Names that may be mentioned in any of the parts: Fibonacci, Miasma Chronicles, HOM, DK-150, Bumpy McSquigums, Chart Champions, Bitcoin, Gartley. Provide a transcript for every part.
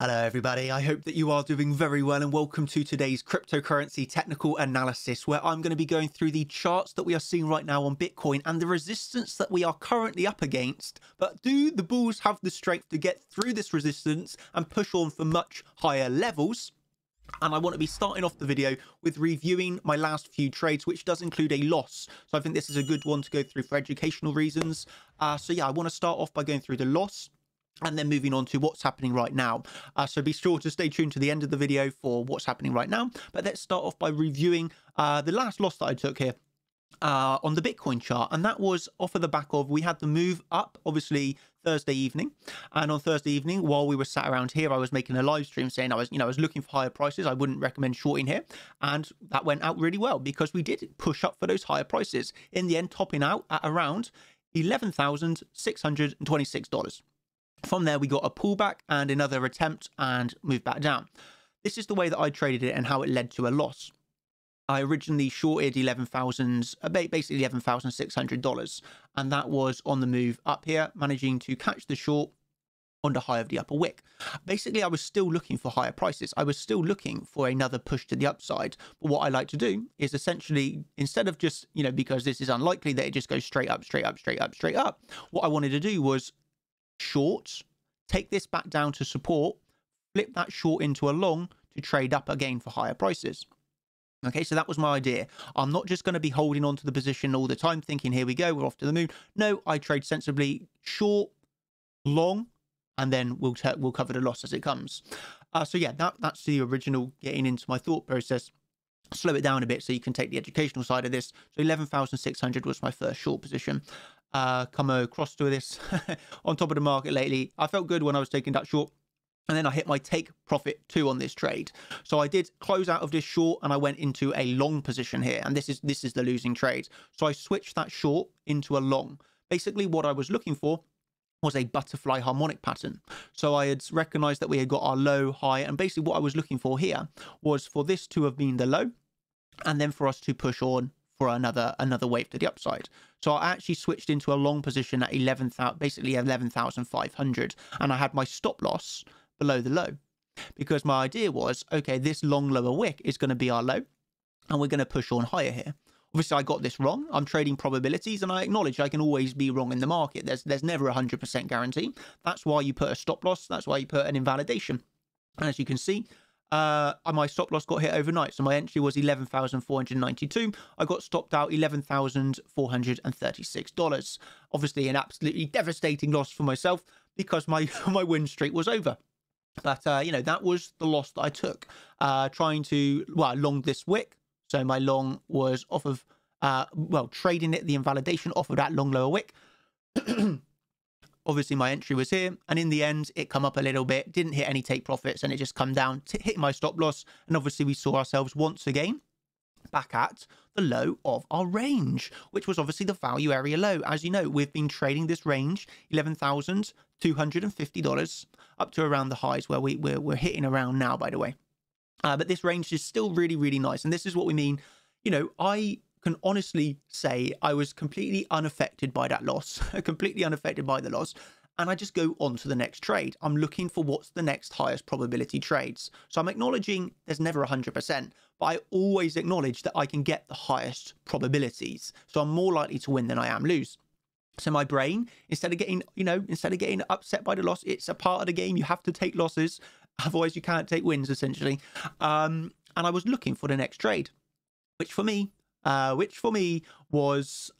Hello everybody, I hope that you are doing very well and welcome to today's cryptocurrency technical analysis where I'm going to be going through the charts that we are seeing right now on Bitcoin and the resistance that we are currently up against. But do the bulls have the strength to get through this resistance and push on for much higher levels? And I want to be starting off the video with reviewing my last few trades, which does include a loss. So I think this is a good one to go through for educational reasons. So yeah, I want to start off by going through the loss and then moving on to what's happening right now. So be sure to stay tuned to the end of the video for what's happening right now. But let's start off by reviewing the last loss that I took here on the Bitcoin chart. And that was off of the back of, we had the move up, obviously, Thursday evening. And on Thursday evening, while we were sat around here, I was making a live stream saying I was looking for higher prices. I wouldn't recommend shorting here. And that went out really well because we did push up for those higher prices. In the end, topping out at around $11,626. From there, we got a pullback and another attempt and moved back down. This is the way that I traded it and how it led to a loss. I originally shorted basically $11,600. And that was on the move up here, managing to catch the short on the high of the upper wick. Basically, I was still looking for higher prices. I was still looking for another push to the upside. But what I like to do is essentially, instead of just, because this is unlikely that it just goes straight up, what I wanted to do was short, take this back down to support, flip that short into a long to trade up again for higher prices. Okay, so that was my idea. I'm not just going to be holding on to the position all the time thinking, here we go, we're off to the moon. No, I trade sensibly short, long, and then we'll cover the loss as it comes. So yeah, that's the original getting into my thought process. Slow it down a bit so you can take the educational side of this. So 11,600 was my first short position. Come across to this on top of the market lately. I felt good when I was taking that short, and then I hit my take profit 2 on this trade. So I did close out of this short and I went into a long position here, and this is the losing trade. So I switched that short into a long. Basically what I was looking for was a butterfly harmonic pattern. So I had recognized that we had got our low, high, and basically what I was looking for here was for this to have been the low and then for us to push on for another wave to the upside. So I actually switched into a long position at 11,500, and I had my stop loss below the low because my idea was, okay, this long lower wick is going to be our low and we're going to push on higher here. Obviously I got this wrong. I'm trading probabilities and I acknowledge I can always be wrong in the market. There's never a 100% guarantee. That's why you put a stop loss. That's why you put an invalidation. And as you can see, my stop loss got hit overnight. So my entry was 11,492. I got stopped out $11,436. Obviously an absolutely devastating loss for myself because my win streak was over. But, that was the loss that I took, I longed this wick. So my long was off of, trading it, the invalidation off of that long lower wick. Obviously, my entry was here, and in the end, it come up a little bit, didn't hit any take profits, and it just come down to hit my stop loss. And obviously, we saw ourselves once again back at the low of our range, which was obviously the value area low. As you know, we've been trading this range, $11,250, up to around the highs where we're hitting around now, by the way. But this range is still really, really nice, and this is what we mean. I can honestly say I was completely unaffected by that loss, completely unaffected by the loss, and I just go on to the next trade. I'm looking for what's the next highest probability trades. So I'm acknowledging there's never 100%, but I always acknowledge that I can get the highest probabilities. So I'm more likely to win than I am lose. So my brain, instead of getting upset by the loss, it's a part of the game. You have to take losses. Otherwise, you can't take wins, essentially. And I was looking for the next trade, which for me was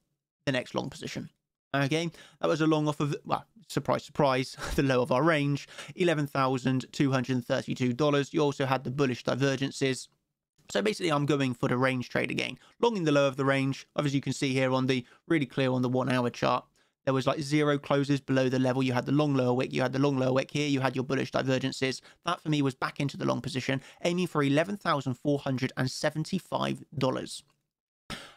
the next long position. Okay, that was a long off of, well, surprise, surprise, the low of our range, $11,232. You also had the bullish divergences. So basically, I'm going for the range trade again, long in the low of the range. As you can see here on the really clear on the 1 hour chart, there was like 0 closes below the level. You had the long lower wick. You had the long lower wick here. You had your bullish divergences. That for me was back into the long position, aiming for $11,475.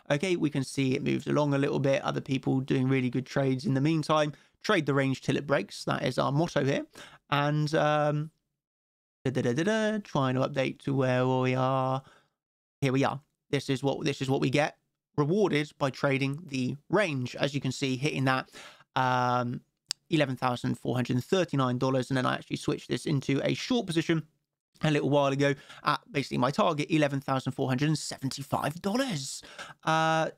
Okay, we can see it moves along a little bit. Other people doing really good trades in the meantime. Trade the range till it breaks. That is our motto here. And trying to update to where we are. Here we are. This is what we get. Rewarded by trading the range, as you can see, hitting that $11,439. And then I actually switched this into a short position a little while ago at basically my target, $11,475.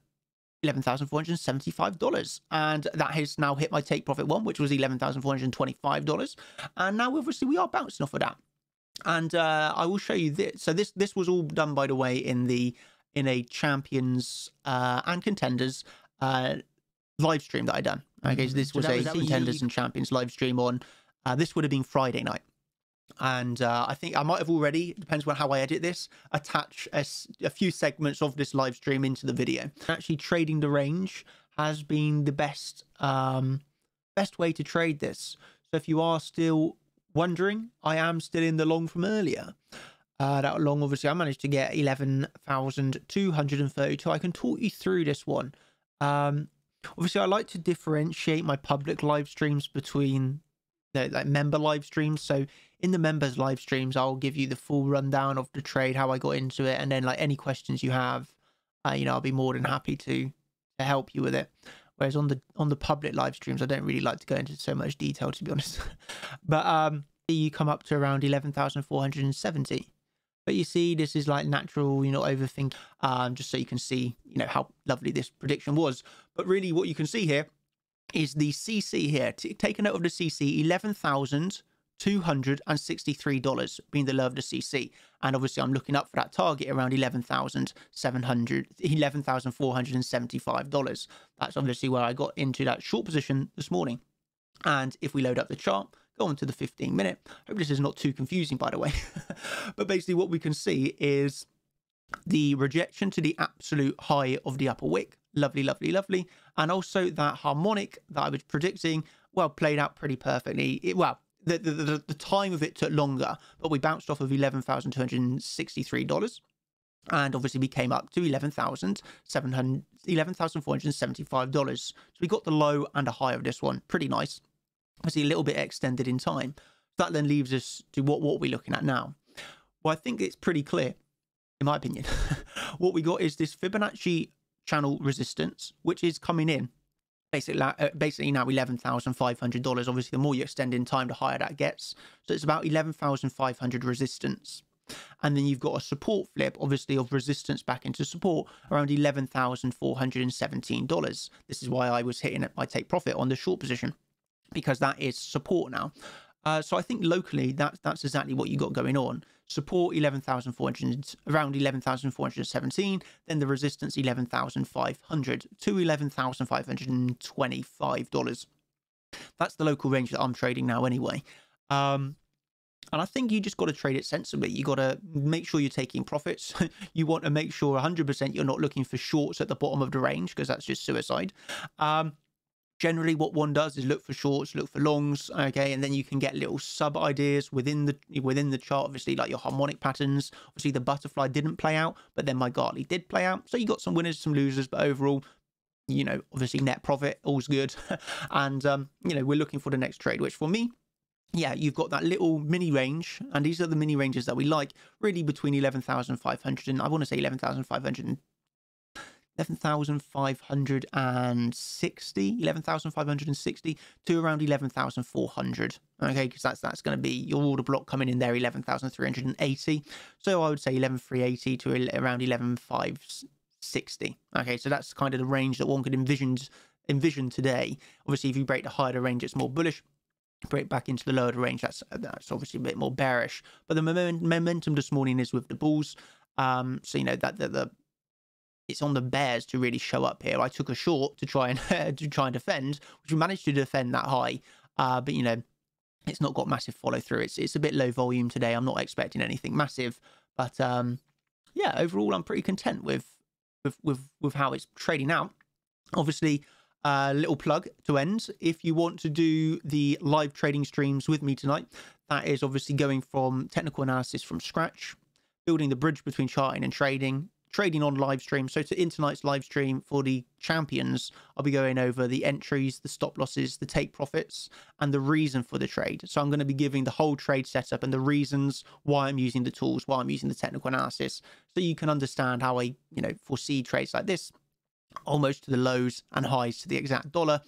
$11,475, and that has now hit my take profit one, which was $11,425, and now obviously we are bouncing off of that. And I will show you this. So this was all done, by the way, in a champions and contenders live stream that I done. Okay, so this was a contenders and champions live stream on this would have been Friday night. And I think I might have already, depends on how I edit this, attach a few segments of this live stream into the video. Actually, trading the range has been the best best way to trade this. So if you are still wondering, I am still in the long from earlier. That long, obviously, I managed to get 11,232. I can talk you through this one. Obviously, I like to differentiate my public live streams between like member live streams. So in the members live streams, I'll give you the full rundown of the trade, how I got into it, and then like any questions you have, you know, I'll be more than happy to help you with it. Whereas on the public live streams, I don't really like to go into so much detail, to be honest. But you come up to around 11,470. But you see, this is like natural, you know, overthink, just so you can see, you know, how lovely this prediction was. But really, what you can see here is the CC here. Take a note of the CC, $11,263 being the low of the CC. And obviously I'm looking up for that target around $11,475. That's obviously where I got into that short position this morning. And if we load up the chart, go on to the 15-minute. I hope this is not too confusing, by the way. But basically what we can see is the rejection to the absolute high of the upper wick. Lovely, lovely, lovely. And also that harmonic that I was predicting, well, played out pretty perfectly. The time of it took longer, but we bounced off of $11,263, and obviously we came up to $11,475. So we got the low and a high of this one. Pretty nice. Obviously a little bit extended in time. That then leaves us to what we're looking at now. Well, I think it's pretty clear, in my opinion. What we got is this Fibonacci channel resistance, which is coming in basically now $11,500. Obviously, the more you extend in time, the higher that gets. So it's about 11,500 resistance. And then you've got a support flip, obviously, of resistance back into support around $11,417. This is why I was hitting at my take profit on the short position, because that is support now. So I think locally, that's exactly what you got going on. Support around 11,417, then the resistance 11,500 to $11,525. That's the local range that I'm trading now anyway. And I think you just got to trade it sensibly. You got to make sure you're taking profits. You want to make sure 100% you're not looking for shorts at the bottom of the range, because that's just suicide. Generally, what one does is look for shorts, look for longs, okay, and then you can get little sub ideas within the chart. Obviously, like your harmonic patterns. Obviously, the butterfly didn't play out, but then my Gartley did play out. So you got some winners, some losers, but overall, you know, obviously net profit, all's good. And you know, we're looking for the next trade, which for me, yeah, you've got that little mini range, and these are the mini ranges that we like. Really, between 11,500 and I want to say 11,560 to around 11,400, okay, because that's going to be your order block coming in there, 11,380. So I would say 11,380 to around 11,560, okay, so that's kind of the range that one could envision today. Obviously, if you break the higher range, it's more bullish. Break back into the lower range, that's obviously a bit more bearish. But the momentum this morning is with the bulls, so you know that it's on the bears to really show up here. I took a short to try and defend, which we managed to defend that high. But you know, it's not got massive follow through. It's a bit low volume today. I'm not expecting anything massive, but yeah, overall I'm pretty content with how it's trading out. Obviously, little plug to end. If you want to do the live trading streams with me tonight, that is obviously going from technical analysis from scratch, building the bridge between charting and trading on live stream. So in tonight's live stream for the champions, I'll be going over the entries, the stop losses, the take profits, and the reason for the trade. So I'm going to be giving the whole trade setup and the reasons why I'm using the tools, why I'm using the technical analysis, so you can understand how I, you know, foresee trades like this, almost to the lows and highs to the exact dollar.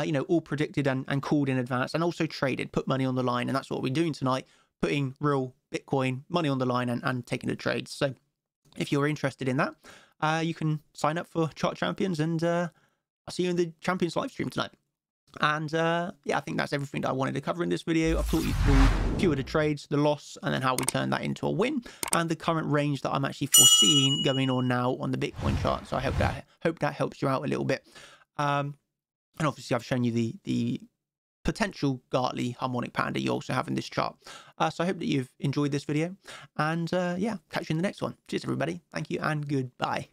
you know, all predicted and called in advance, and also traded, put money on the line. And that's what we're doing tonight, putting real Bitcoin money on the line and taking the trades. So if you're interested in that, you can sign up for Chart Champions, and I'll see you in the Champions live stream tonight. And yeah, I think that's everything that I wanted to cover in this video. I've taught you through a few of the trades, the loss, and then how we turn that into a win, and the current range that I'm actually foreseeing going on now on the Bitcoin chart. So I hope that helps you out a little bit. And obviously I've shown you the potential Gartley harmonic pattern that you also have in this chart. So I hope that you've enjoyed this video, and yeah, catch you in the next one. Cheers everybody, thank you, and goodbye.